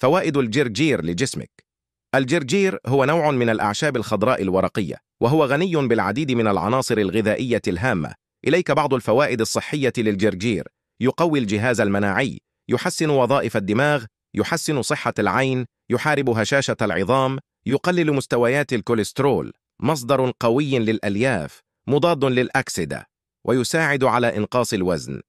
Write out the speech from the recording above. فوائد الجرجير لجسمك. الجرجير هو نوع من الأعشاب الخضراء الورقية، وهو غني بالعديد من العناصر الغذائية الهامة. إليك بعض الفوائد الصحية للجرجير: يقوي الجهاز المناعي، يحسن وظائف الدماغ، يحسن صحة العين، يحارب هشاشة العظام، يقلل مستويات الكوليسترول، مصدر قوي للألياف، مضاد للأكسدة، ويساعد على إنقاص الوزن.